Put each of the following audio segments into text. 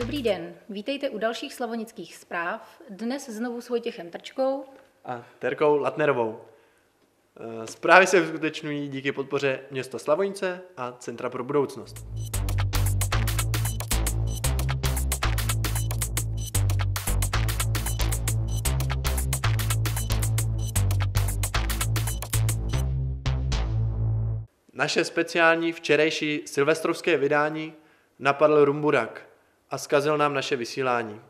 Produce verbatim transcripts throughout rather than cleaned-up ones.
Dobrý den, vítejte u dalších slavonických zpráv, dnes znovu s Vojtěchem Trčkou a Terkou Latnerovou. Zprávy se uskutečňují díky podpoře města Slavonice a Centra pro budoucnost. Naše speciální včerejší silvestrovské vydání napadl Rumburak a zkazil nám naše vysílání.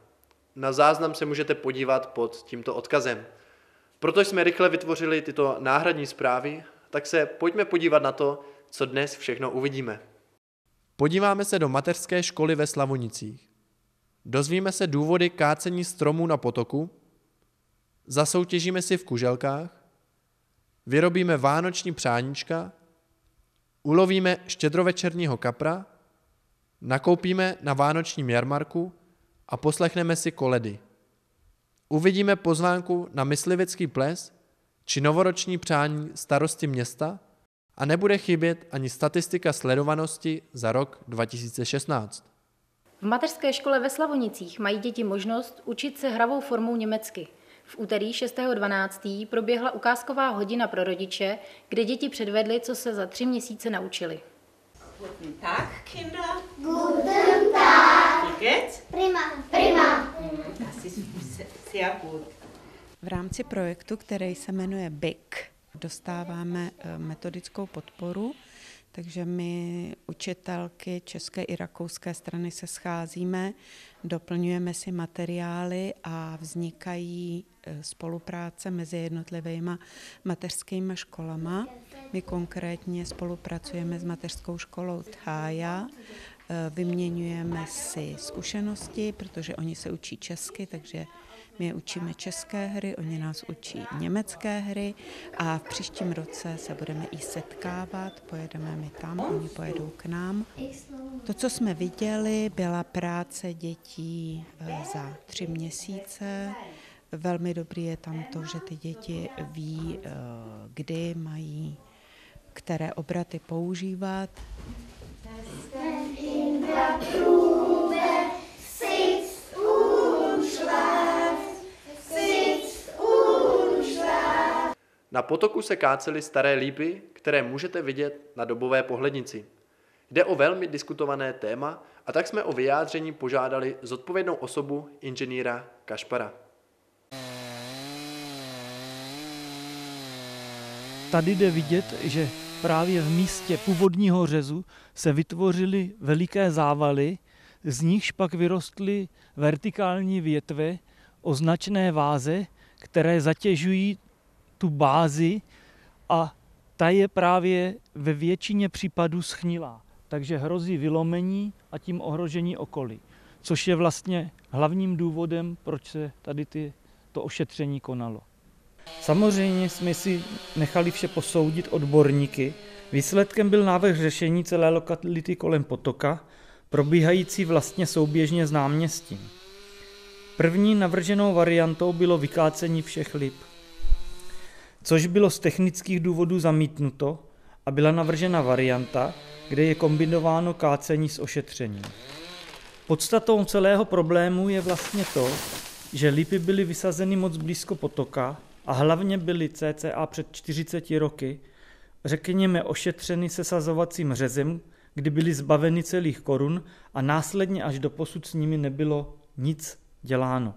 Na záznam se můžete podívat pod tímto odkazem. Protože jsme rychle vytvořili tyto náhradní zprávy, tak se pojďme podívat na to, co dnes všechno uvidíme. Podíváme se do mateřské školy ve Slavonicích. Dozvíme se důvody kácení stromů na potoku, zasoutěžíme si v kuželkách, vyrobíme vánoční přáníčka, ulovíme štědrovečerního kapra, nakoupíme na vánočním jarmarku a poslechneme si koledy. Uvidíme pozvánku na myslivecký ples či novoroční přání starosti města a nebude chybět ani statistika sledovanosti za rok dva tisíce šestnáct. V mateřské škole ve Slavonicích mají děti možnost učit se hravou formou německy. V úterý šestého dvanáctého proběhla ukázková hodina pro rodiče, kde děti předvedly, co se za tři měsíce naučili. Guten Tag, Kinder. Guten Tag. Wie geht's? Prima. Prima. Das ist sehr gut. V rámci projektu, který se jmenuje B I C, dostáváme metodickou podporu, takže my učitelky české i rakouské strany se scházíme, doplňujeme si materiály a vznikají spolupráce mezi jednotlivými mateřskými školama. My konkrétně spolupracujeme s mateřskou školou Tája, vyměňujeme si zkušenosti, protože oni se učí česky, takže my je učíme české hry, oni nás učí německé hry a v příštím roce se budeme i setkávat, pojedeme my tam, oni pojedou k nám. To, co jsme viděli, byla práce dětí za tři měsíce. Velmi dobrý je tam to, že ty děti ví, kdy mají, které obraty používat. Na potoku se kácely staré lípy, které můžete vidět na dobové pohlednici. Jde o velmi diskutované téma a tak jsme o vyjádření požádali zodpovědnou osobu inženýra Kašpara. Tady jde vidět, že právě v místě původního řezu se vytvořily veliké závaly, z nichž pak vyrostly vertikální větve o značné váze, které zatěžují tu bázi a ta je právě ve většině případů schnilá, takže hrozí vylomení a tím ohrožení okolí, což je vlastně hlavním důvodem, proč se tady ty, to ošetření konalo. Samozřejmě jsme si nechali vše posoudit odborníky. Výsledkem byl návrh řešení celé lokality kolem potoka, probíhající vlastně souběžně s náměstím. První navrženou variantou bylo vykácení všech lip, což bylo z technických důvodů zamítnuto a byla navržena varianta, kde je kombinováno kácení s ošetřením. Podstatou celého problému je vlastně to, že lipy byly vysazeny moc blízko potoka a hlavně byly cca před čtyřiceti roky, řekněme, ošetřeny sesazovacím řezem, kdy byly zbaveny celých korun a následně až do posud s nimi nebylo nic děláno.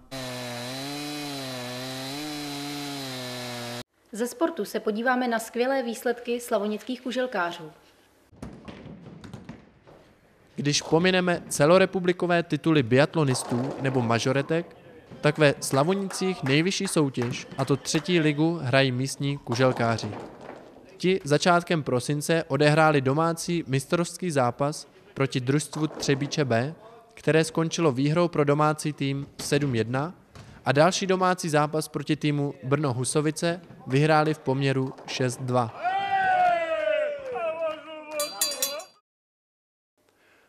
Ze sportu se podíváme na skvělé výsledky slavonických kuželkářů. Když pomineme celorepublikové tituly biatlonistů nebo mažoretek, tak ve Slavonicích nejvyšší soutěž, a to třetí ligu, hrají místní kuželkáři. Ti začátkem prosince odehráli domácí mistrovský zápas proti družstvu Třebíče B, které skončilo výhrou pro domácí tým sedm jedna, a další domácí zápas proti týmu Brno Husovice vyhráli v poměru šest dva.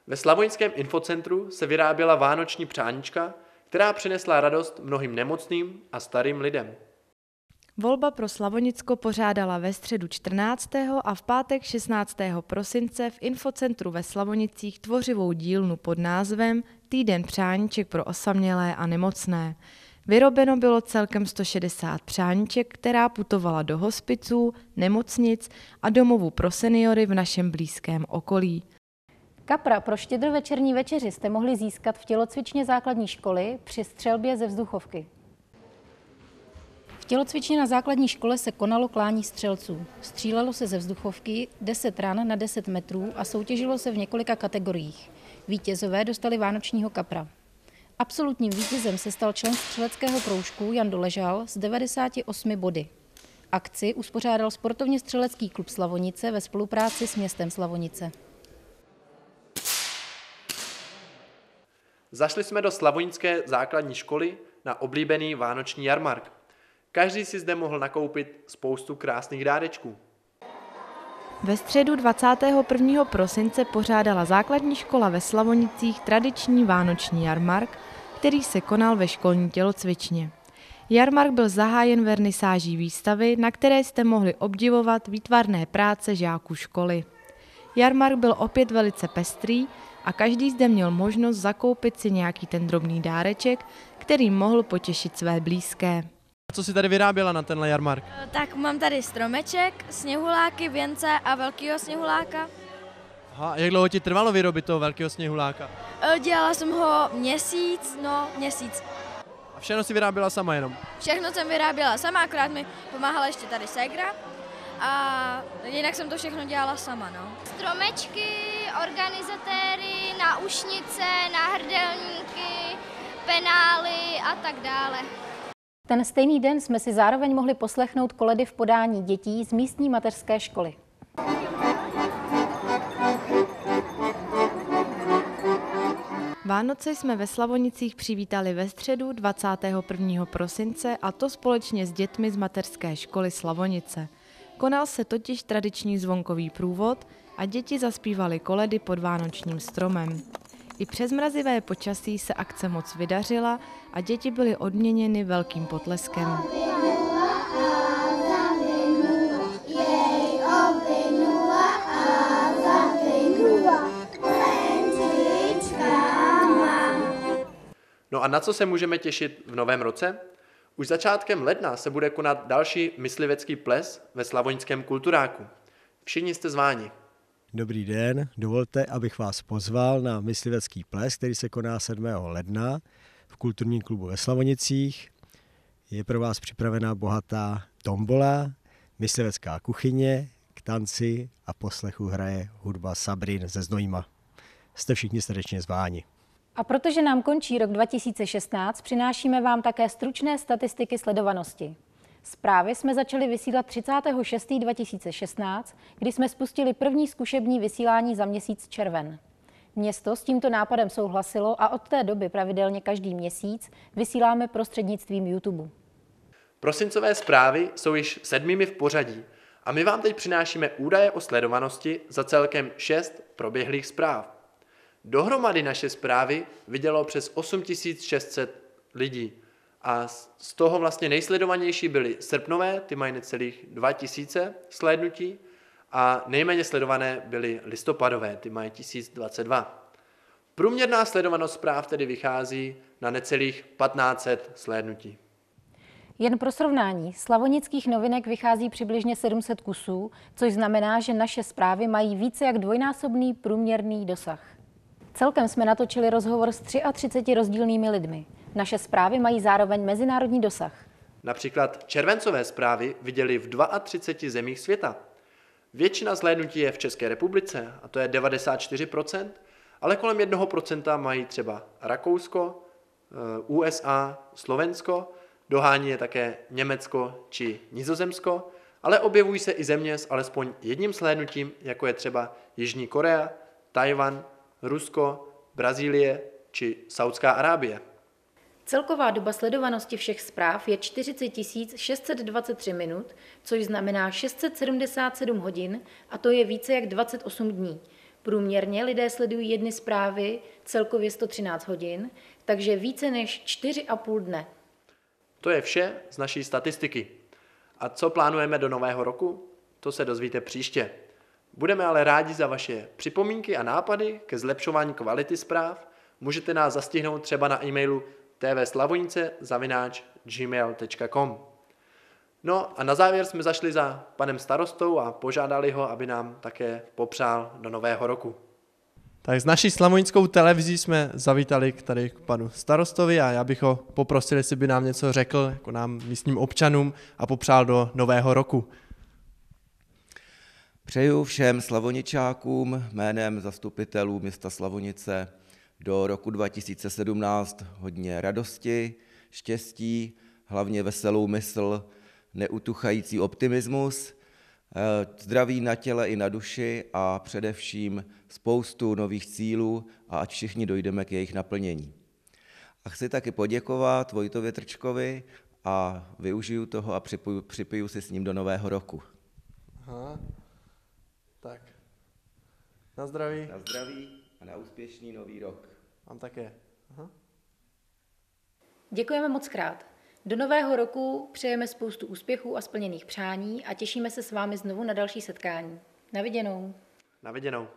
Ve slavonickém infocentru se vyráběla vánoční přáníčka, která přinesla radost mnohým nemocným a starým lidem. Volba pro Slavonicko pořádala ve středu čtrnáctého a v pátek šestnáctého prosince v infocentru ve Slavonicích tvořivou dílnu pod názvem týden přáníček pro osamělé a nemocné. Vyrobeno bylo celkem sto šedesát přáníček, která putovala do hospiců, nemocnic a domovů pro seniory v našem blízkém okolí. Kapra pro štědrovečerní večeři jste mohli získat v tělocvičně základní školy při střelbě ze vzduchovky. V tělocvičně na základní škole se konalo klání střelců. Střílelo se ze vzduchovky deset ran na deset metrů a soutěžilo se v několika kategoriích. Vítězové dostali vánočního kapra. Absolutním vítězem se stal člen střeleckého kroužku Jan Doležal s devadesáti osmi body. Akci uspořádal Sportovně střelecký klub Slavonice ve spolupráci s městem Slavonice. Zašli jsme do slavonické základní školy na oblíbený vánoční jarmark. Každý si zde mohl nakoupit spoustu krásných dárečků. Ve středu dvacátého prvního prosince pořádala základní škola ve Slavonicích tradiční vánoční jarmark, který se konal ve školní tělocvičně. Jarmark byl zahájen vernisáží výstavy, na které jste mohli obdivovat výtvarné práce žáků školy. Jarmark byl opět velice pestrý a každý zde měl možnost zakoupit si nějaký ten drobný dáreček, který mohl potěšit své blízké. Co si tady vyráběla na tenhle jarmark? Tak mám tady stromeček, sněhuláky, věnce a velkýho sněhuláka. Aha, jak dlouho ti trvalo vyrobit toho velkého sněhuláka? Dělala jsem ho měsíc, no měsíc. A všechno si vyráběla sama jenom? Všechno jsem vyráběla sama, akorát mi pomáhala ještě tady ségra. A jinak jsem to všechno dělala sama, no. Stromečky, organizatéry, náušnice, náhrdelníky, penály a tak dále. Ten stejný den jsme si zároveň mohli poslechnout koledy v podání dětí z místní mateřské školy. Vánoce jsme ve Slavonicích přivítali ve středu dvacátého prvního prosince, a to společně s dětmi z mateřské školy Slavonice. Konal se totiž tradiční zvonkový průvod a děti zaspívaly koledy pod vánočním stromem. I přes mrazivé počasí se akce moc vydařila a děti byly odměněny velkým potleskem. No a na co se můžeme těšit v novém roce? Už začátkem ledna se bude konat další myslivecký ples ve Slavonickém kulturáku. Všichni jste zváni. Dobrý den, dovolte, abych vás pozval na myslivecký ples, který se koná sedmého ledna v kulturním klubu ve Slavonicích. Je pro vás připravená bohatá tombola, myslivecká kuchyně, k tanci a poslechu hraje hudba Sabrin ze Znojima. Jste všichni srdečně zváni. A protože nám končí rok dva tisíce šestnáct, přinášíme vám také stručné statistiky sledovanosti. Zprávy jsme začali vysílat třicátého šestého dva tisíce šestnáct, kdy jsme spustili první zkušební vysílání za měsíc červen. Město s tímto nápadem souhlasilo a od té doby pravidelně každý měsíc vysíláme prostřednictvím YouTube. Prosincové zprávy jsou již sedmými v pořadí a my vám teď přinášíme údaje o sledovanosti za celkem šest proběhlých zpráv. Dohromady naše zprávy vidělo přes osm tisíc šest set lidí. A z toho vlastně nejsledovanější byly srpnové, ty mají necelých dva tisíce slednutí, a nejméně sledované byly listopadové, ty mají tisíc dvacet dva. Průměrná sledovanost zpráv tedy vychází na necelých patnáct set slednutí. Jen pro srovnání, slavonických novinek vychází přibližně sedm set kusů, což znamená, že naše zprávy mají více jak dvojnásobný průměrný dosah. Celkem jsme natočili rozhovor s třiatřiceti rozdílnými lidmi. Naše zprávy mají zároveň mezinárodní dosah. Například červencové zprávy viděli v třiatřiceti zemích světa. Většina zhlédnutí je v České republice, a to je devadesát čtyři procent, ale kolem jednoho procenta mají třeba Rakousko, U S A, Slovensko, dohání je také Německo či Nizozemsko, ale objevují se i země s alespoň jedním zhlédnutím, jako je třeba Jižní Korea, Tajvan, Rusko, Brazílie či Saudská Arábie. Celková doba sledovanosti všech zpráv je čtyřicet tisíc šest set dvacet tři minut, což znamená šest set sedmdesát sedm hodin, a to je více jak dvacet osm dní. Průměrně lidé sledují jedny zprávy celkově sto třináct hodin, takže více než čtyři a půl dne. To je vše z naší statistiky. A co plánujeme do nového roku? To se dozvíte příště. Budeme ale rádi za vaše připomínky a nápady ke zlepšování kvality zpráv. můžete nás zastihnout třeba na e-mailu t v slavonice zavináč gmail tečka com. No a na závěr jsme zašli za panem starostou a požádali ho, aby nám také popřál do nového roku. Tak s naší slavonickou televizí jsme zavítali k tady k panu starostovi a já bych ho poprosil, jestli by nám něco řekl, jako nám místním občanům, a popřál do nového roku. Přeju všem Slavoničákům jménem zastupitelů města Slavonice do roku dva tisíce sedmnáct hodně radosti, štěstí, hlavně veselou mysl, neutuchající optimismus, zdraví na těle i na duši a především spoustu nových cílů, a ať všichni dojdeme k jejich naplnění. A chci taky poděkovat Vojtovi Trčkovi a využiju toho a připiju, připiju si s ním do nového roku. Aha. Tak. Na zdraví. Na zdraví a na úspěšný nový rok. Mám také. Aha. Děkujeme moc krát. Do nového roku přejeme spoustu úspěchů a splněných přání a těšíme se s vámi znovu na další setkání. Na viděnou. Na viděnou.